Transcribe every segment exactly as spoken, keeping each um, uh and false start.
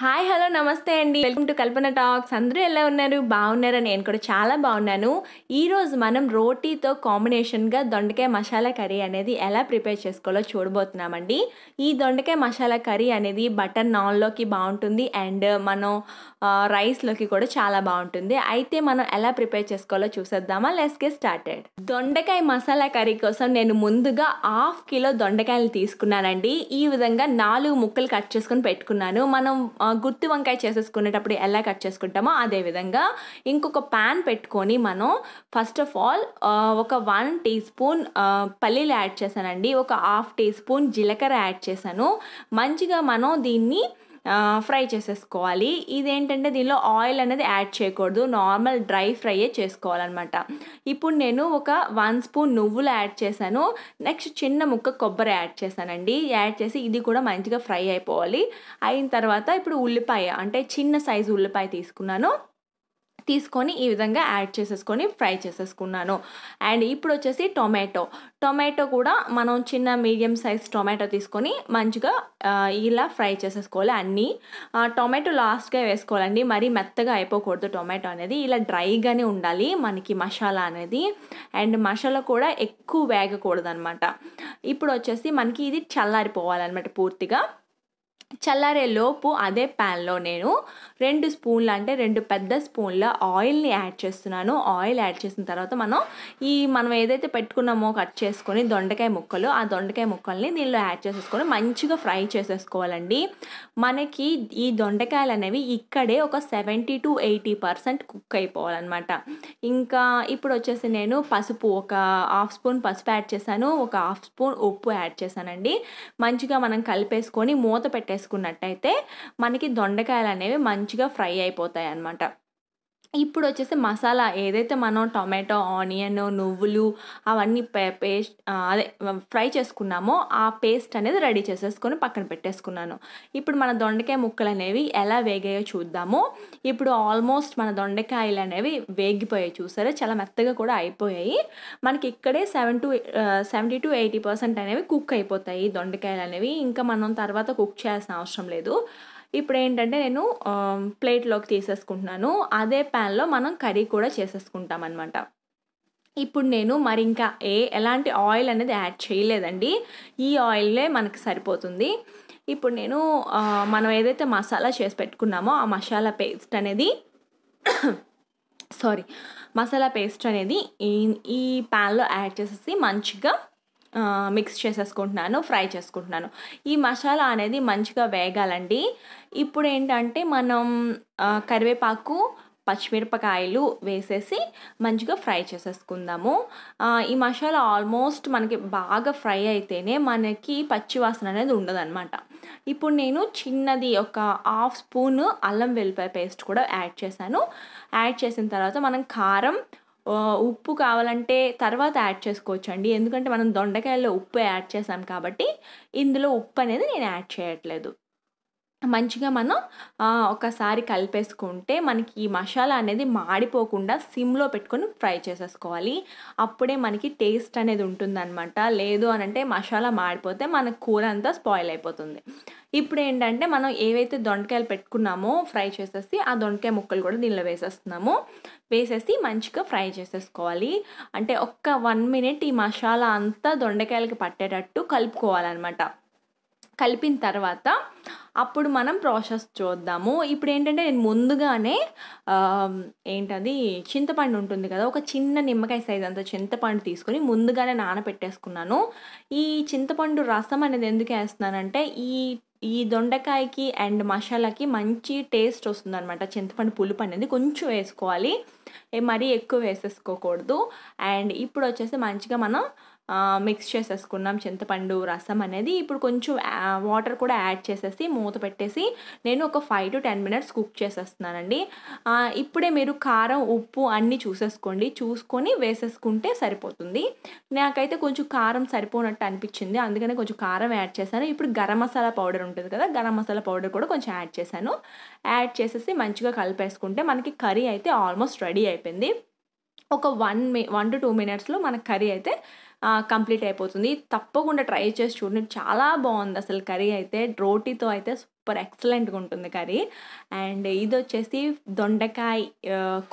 Hi hello నమస్తే అండి welcome to Kalpana talks అందరూ ఎలా ఉన్నారు బాగున్నారా నేను కూడా చాలా బాగున్నాను ఈ రోజు మనం రోటీతో కాంబినేషన్ గా దొండకాయ మసాలా కర్రీ అనేది ఎలా ప్రిపేర్ చేసుకోవాలో చూడబోతున్నామండి ఈ దొండకాయ మసాలా కర్రీ అనేది బటర్ నాన్ లోకి బాగుంటుంది అండ్ మనం రైస్ లోకి కూడా చాలా బాగుంటుంది అయితే మనం ఎలా ప్రిపేర్ చేసుకోవాలో చూసేద్దామా లెట్స్ గెట్ స్టార్టెడ్ దొండకాయ మసాలా కర్రీ కోసం నేను ముందుగా హాఫ్ కిలో దొండకాయలు తీసుకున్నానండి ఈ విధంగా నాలుగు ముక్కలు కట్ చేసుకొని పెట్టుకున్నాను మనం గుత్తి వంకాయ చేసేసుకునేటప్పుడు ఎలా కట్ చేసుకుంటామో అదే విధంగా ఇంకొక ప్యాన్ పెట్టుకొని మనం ఫస్ట్ ఆఫ్ ఆల్ ఒక వన్ టీ స్పూన్ పల్లీలు యాడ్ చేశానండి ఒక హాఫ్ టీ స్పూన్ జీలకర్ర యాడ్ చేశాను మంచిగా మనం దీన్ని ఫ్రై చేసేసుకోవాలి ఇదేంటంటే దీనిలో ఆయిల్ అనేది యాడ్ చేయకూడదు నార్మల్ డ్రై ఫ్రైయే చేసుకోవాలన్నమాట ఇప్పుడు నేను ఒక వన్ స్పూన్ నువ్వులు యాడ్ చేశాను నెక్స్ట్ చిన్న ముక్క కొబ్బరి యాడ్ చేశానండి యాడ్ చేసి ఇది కూడా మంచిగా ఫ్రై అయిపోవాలి అయిన తర్వాత ఇప్పుడు ఉల్లిపాయ అంటే చిన్న సైజు ఉల్లిపాయ తీసుకున్నాను తీసుకొని ఈ విధంగా యాడ్ చేసేసుకొని ఫ్రై చేసేసుకున్నాను అండ్ ఇప్పుడు వచ్చేసి టొమాటో టొమాటో కూడా మనం చిన్న మీడియం సైజ్ టొమాటో తీసుకొని మంచిగా ఇలా ఫ్రై చేసేసుకోవాలి అన్నీ టొమాటో లాస్ట్గా వేసుకోవాలండి మరి మెత్తగా అయిపోకూడదు టొమాటో అనేది ఇలా డ్రైగానే ఉండాలి మనకి మసాలా అనేది అండ్ మసాలా కూడా ఎక్కువ వేగకూడదు అనమాట ఇప్పుడు వచ్చేసి మనకి ఇది చల్లారిపోవాలన్నమాట పూర్తిగా చల్లారే లోపు అదే ప్యాన్లో నేను రెండు స్పూన్లు అంటే రెండు పెద్ద స్పూన్ల ఆయిల్ని యాడ్ చేస్తున్నాను ఆయిల్ యాడ్ చేసిన తర్వాత మనం ఈ మనం ఏదైతే పెట్టుకున్నామో కట్ చేసుకొని దొండకాయ ముక్కలు ఆ దొండకాయ ముక్కల్ని దీనిలో యాడ్ చేసేసుకొని మంచిగా ఫ్రై చేసేసుకోవాలండి మనకి ఈ దొండకాయలు అనేవి ఇక్కడే ఒక seventy to eighty percent cook అయిపోవాలన్నమాట ఇంకా ఇప్పుడు వచ్చేసి నేను పసుపు ఒక హాఫ్ స్పూన్ పసుపు యాడ్ చేశాను ఒక హాఫ్ స్పూన్ ఉప్పు యాడ్ చేశానండి మంచిగా మనం కలిపేసుకొని మూత పెట్టేసి న్నట్టయితే మనకి దొండకాయలు అనేవి మంచిగా ఫ్రై అయిపోతాయి అన్నమాట ఇప్పుడు వచ్చేసి మసాలా ఏదైతే మనం టొమాటో ఆనియన్ నువ్వులు అవన్నీ పేస్ట్ అదే ఫ్రై చేసుకున్నామో ఆ పేస్ట్ అనేది రెడీ చేసేసుకొని పక్కన పెట్టేసుకున్నాను ఇప్పుడు మన దొండకాయ ముక్కలు అనేవి ఎలా వేగాయో చూద్దాము ఇప్పుడు ఆల్మోస్ట్ మన దొండకాయలు అనేవి వేగిపోయాయి చూసారా చాలా మెత్తగా కూడా అయిపోయాయి మనకి ఇక్కడే seven to seventy to eighty percent అనేవి కుక్ అయిపోతాయి దొండకాయలు అనేవి ఇంకా మనం తర్వాత కుక్ చేయాల్సిన అవసరం లేదు ఇప్పుడు ఏంటంటే నేను ప్లేట్లోకి తీసేసుకుంటున్నాను అదే ప్యాన్లో మనం కర్రీ కూడా చేసేసుకుంటాం అనమాట ఇప్పుడు నేను మరి ఇంకా ఏ ఎలాంటి ఆయిల్ అనేది యాడ్ చేయలేదండి ఈ ఆయిలే మనకు సరిపోతుంది ఇప్పుడు నేను మనం ఏదైతే మసాలా చేసి పెట్టుకున్నామో ఆ మసాలా పేస్ట్ అనేది సారీ మసాలా పేస్ట్ అనేది ఈ ప్యాన్లో యాడ్ చేసేసి మంచిగా మిక్స్ చేసేసుకుంటున్నాను ఫ్రై చేసుకుంటున్నాను ఈ మసాలా అనేది మంచిగా వేగాలండి ఇప్పుడు ఏంటంటే మనం కరివేపాకు పచ్చిమిరపకాయలు వేసేసి మంచిగా ఫ్రై చేసేసుకుందాము ఈ మసాలా ఆల్మోస్ట్ మనకి బాగా ఫ్రై అయితేనే మనకి పచ్చి వాసన అనేది ఉండదన్నమాట ఇప్పుడు నేను చిన్నది ఒక హాఫ్ స్పూన్ అల్లం వెల్లుల్లి పేస్ట్ కూడా యాడ్ చేశాను యాడ్ చేసిన తర్వాత మనం కారం ఉప్పు కావాలంటే తర్వాత యాడ్ చేసుకోవచ్చు అండి ఎందుకంటే మనం దొండకాయల్లో ఉప్పు యాడ్ చేసాం కాబట్టి ఇందులో ఉప్పు అనేది నేను యాడ్ చేయట్లేదు మంచిగా మనం ఒకసారి కలిపేసుకుంటే మనకి ఈ మసాలా అనేది మాడిపోకుండా సిమ్లో పెట్టుకొని ఫ్రై చేసేసుకోవాలి అప్పుడే మనకి టేస్ట్ అనేది ఉంటుందన్నమాట లేదు అని అంటే మసాలా మాడిపోతే మన కూర అంతా స్పాయిల్ అయిపోతుంది ఇప్పుడు ఏంటంటే మనం ఏవైతే దొండకాయలు పెట్టుకున్నామో ఫ్రై చేసేసి ఆ దొండకాయ ముక్కలు కూడా దీనిలో వేసేస్తున్నాము వేసేసి మంచిగా ఫ్రై చేసేసుకోవాలి అంటే ఒక్క వన్ మినిట్ ఈ మసాలా అంతా దొండకాయలకి పట్టేటట్టు కలుపుకోవాలన్నమాట కలిపిన తర్వాత అప్పుడు మనం ప్రాసెస్ చూద్దాము ఇప్పుడు ఏంటంటే నేను ముందుగానే ఏంటది చింతపండు ఉంటుంది కదా ఒక చిన్న నిమ్మకాయ సైజ్ అంత చింతపండు తీసుకొని ముందుగానే నానబెట్టేసుకున్నాను ఈ చింతపండు రసం అనేది ఎందుకు వేస్తున్నానంటే ఈ ఈ దొండకాయకి అండ్ మసాలాకి మంచి టేస్ట్ వస్తుందన్నమాట చింతపండు పులుపు అనేది కొంచెం వేసుకోవాలి మరీ ఎక్కువ వేసేసుకోకూడదు అండ్ ఇప్పుడు వచ్చేసి మంచిగా మనం మిక్స్ చేసేసుకున్నాం చింతపండు రసం అనేది ఇప్పుడు కొంచెం వాటర్ కూడా యాడ్ చేసేసి మూత పెట్టేసి నేను ఒక five to ten minutes cook చేసేస్తున్నానండి ఇప్పుడే మీరు కారం ఉప్పు అన్నీ చూసేసుకోండి చూసుకొని వేసేసుకుంటే సరిపోతుంది నాకైతే కొంచెం కారం సరిపోనట్టు అనిపించింది అందుకనే కొంచెం కారం యాడ్ చేశాను ఇప్పుడు గరం మసాలా పౌడర్ ఉంటుంది కదా గరం మసాలా పౌడర్ కూడా కొంచెం యాడ్ చేశాను యాడ్ చేసేసి మంచిగా కలిపేసుకుంటే మనకి కర్రీ అయితే ఆల్మోస్ట్ రెడీ అయిపోయింది ఒక one min one to two మినిట్స్లో మన కర్రీ అయితే కంప్లీట్ అయిపోతుంది తప్పకుండా ట్రై చేసి చూడండి చాలా బాగుంది అసలు కర్రీ అయితే రోటీతో అయితే సూపర్ ఎక్సలెంట్గా ఉంటుంది కర్రీ. అండ్ ఇది వచ్చేసి దొండకాయ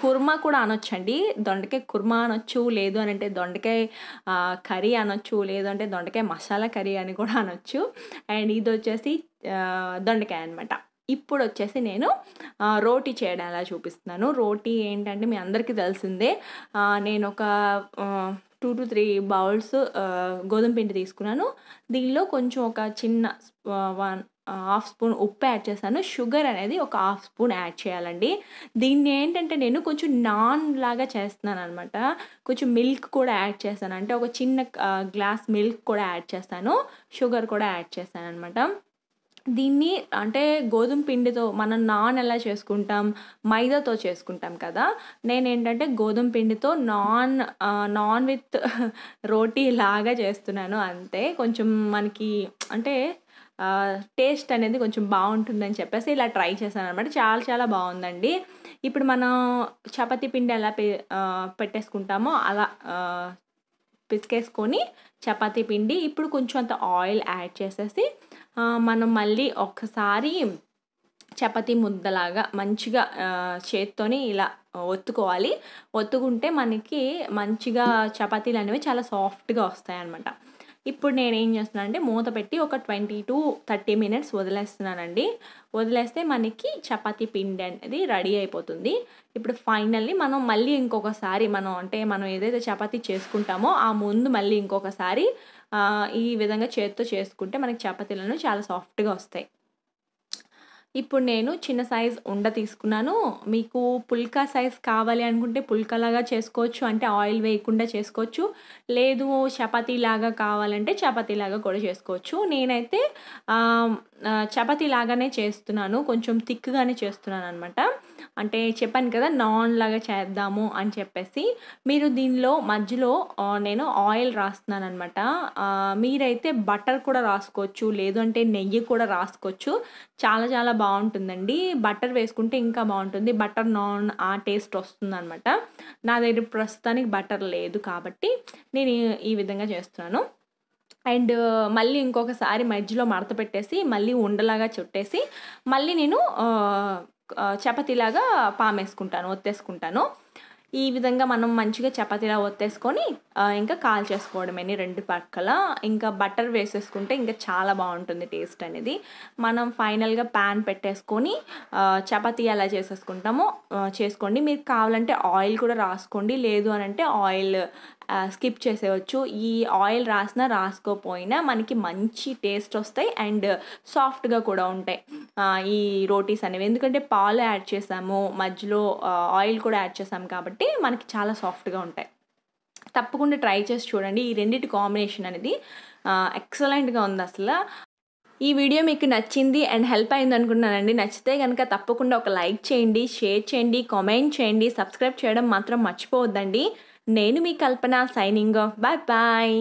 కుర్మా కూడా అనొచ్చండి, దొండకాయ కుర్మా అనొచ్చు, లేదు అని అంటే దొండకాయ కర్రీ అనొచ్చు, లేదు అంటే దొండకాయ మసాలా కర్రీ అని కూడా అనొచ్చు. అండ్ ఇది వచ్చేసి దొండకాయ అనమాట. ఇప్పుడు వచ్చేసి నేను రోటీ చేయడం ఎలా చూపిస్తున్నాను. రోటీ ఏంటంటే మీ అందరికీ తెలిసిందే, నేను ఒక టూ టు త్రీ బౌల్స్ గోధుమ పిండి తీసుకున్నాను, దీనిలో కొంచెం ఒక చిన్న వన్ హాఫ్ స్పూన్ ఉప్పు యాడ్ చేశాను, షుగర్ అనేది ఒక హాఫ్ స్పూన్ యాడ్ చేయాలండి. దీన్ని ఏంటంటే నేను కొంచెం నాన్ లాగా చేస్తున్నాను అనమాట, కొంచెం మిల్క్ కూడా యాడ్ చేస్తాను, అంటే ఒక చిన్న గ్లాస్ మిల్క్ కూడా యాడ్ చేస్తాను, షుగర్ కూడా యాడ్ చేస్తాను అనమాట. దీన్ని అంటే గోధుమ పిండితో మనం నాన్ ఎలా చేసుకుంటాం, మైదాతో చేసుకుంటాం కదా, నేనేంటంటే గోధుమ పిండితో నాన్ నాన్ విత్ రోటీ లాగా చేస్తున్నాను అంతే. కొంచెం మనకి అంటే టేస్ట్ అనేది కొంచెం బాగుంటుందని చెప్పేసి ఇలా ట్రై చేశాను అనమాట. చాలా చాలా బాగుందండి. ఇప్పుడు మనం చపాతీ పిండి ఎలా పె పెట్టేసుకుంటామో అలా పిసికేసుకొని చపాతీ పిండి ఇప్పుడు కొంచెం అంత ఆయిల్ యాడ్ చేసేసి మనం మళ్ళీ ఒక్కసారి చపాతీ ముద్దలాగా మంచిగా చేత్తోని ఇలా ఒత్తుకోవాలి. ఒత్తుకుంటే మనకి మంచిగా చపాతీలు అనేవి చాలా సాఫ్ట్గా వస్తాయన్నమాట. ఇప్పుడు నేను ఏం చేస్తున్నాను అంటే మూత పెట్టి ఒక ట్వంటీ టు థర్టీ మినిట్స్ వదిలేస్తున్నానండి. వదిలేస్తే మనకి చపాతీ పిండి అనేది రెడీ అయిపోతుంది. ఇప్పుడు ఫైనల్లీ మనం మళ్ళీ ఇంకొకసారి మనం అంటే మనం ఏదైతే చపాతీ చేసుకుంటామో ఆ ముందు మళ్ళీ ఇంకొకసారి ఈ విధంగా చేతితో చేసుకుంటే మనకి చపాతీలను చాలా సాఫ్ట్గా వస్తాయి. ఇప్పుడు నేను చిన్న సైజ్ ఉండ తీసుకున్నాను, మీకు పుల్కా సైజ్ కావాలి అనుకుంటే పుల్కాలాగా చేసుకోవచ్చు, అంటే ఆయిల్ వేయకుండా చేసుకోవచ్చు, లేదు చపాతీలాగా కావాలంటే చపాతీలాగా కూడా చేసుకోవచ్చు. నేనైతే చపాతీలాగానే చేస్తున్నాను, కొంచెం థిక్గానే చేస్తున్నాను అనమాట. అంటే చెప్పాను కదా నాన్ లాగా చేద్దాము అని చెప్పేసి. మీరు దీనిలో మధ్యలో నేను ఆయిల్ రాస్తున్నాను అనమాట, మీరైతే బటర్ కూడా రాసుకోవచ్చు, లేదు అంటే నెయ్యి కూడా రాసుకోవచ్చు, చాలా చాలా బాగుంటుందండి. బటర్ వేసుకుంటే ఇంకా బాగుంటుంది, బటర్ నాన్ ఆ టేస్ట్ వస్తుంది అనమాట. నా దగ్గర ప్రస్తుతానికి బటర్ లేదు కాబట్టి నేను ఈ విధంగా చేస్తున్నాను. అండ్ మళ్ళీ ఇంకొకసారి మధ్యలో మడత పెట్టేసి మళ్ళీ ఉండలాగా చుట్టేసి మళ్ళీ నేను చపాతీలాగా పామేసుకుంటాను, ఒత్తేసుకుంటాను. ఈ విధంగా మనం మంచిగా చపాతీలా ఒత్తేసుకొని ఇంకా కాల్ చేసుకోవడమేని రెండు పక్కల. ఇంకా బటర్ వేసేసుకుంటే ఇంకా చాలా బాగుంటుంది టేస్ట్ అనేది. మనం ఫైనల్గా ప్యాన్ పెట్టేసుకొని చపాతీ ఎలా చేసేసుకుంటామో చేసుకోండి. మీరు కావాలంటే ఆయిల్ కూడా రాసుకోండి, లేదు అని అంటే ఆయిల్ స్కిప్ చేసేయచ్చు. ఈ ఆయిల్ రాసినా రాసుకోపోయినా మనకి మంచి టేస్ట్ వస్తాయి అండ్ సాఫ్ట్గా కూడా ఉంటాయి ఈ రోటీస్ అనేవి, ఎందుకంటే పాలు యాడ్ చేసాము, మధ్యలో ఆయిల్ కూడా యాడ్ చేసాము కాబట్టి మనకి చాలా సాఫ్ట్గా ఉంటాయి. తప్పకుండా ట్రై చేసి చూడండి, ఈ రెండింటి కాంబినేషన్ అనేది ఎక్సలెంట్గా ఉంది అసలు. ఈ వీడియో మీకు నచ్చింది అండ్ హెల్ప్ అయింది అనుకుంటున్నానండి. నచ్చితే కనుక తప్పకుండా ఒక లైక్ చేయండి, షేర్ చేయండి, కామెంట్ చేయండి, సబ్స్క్రైబ్ చేయడం మాత్రం మర్చిపోవద్దండి. నేను మీ Kalpana, signing off. Bye bye.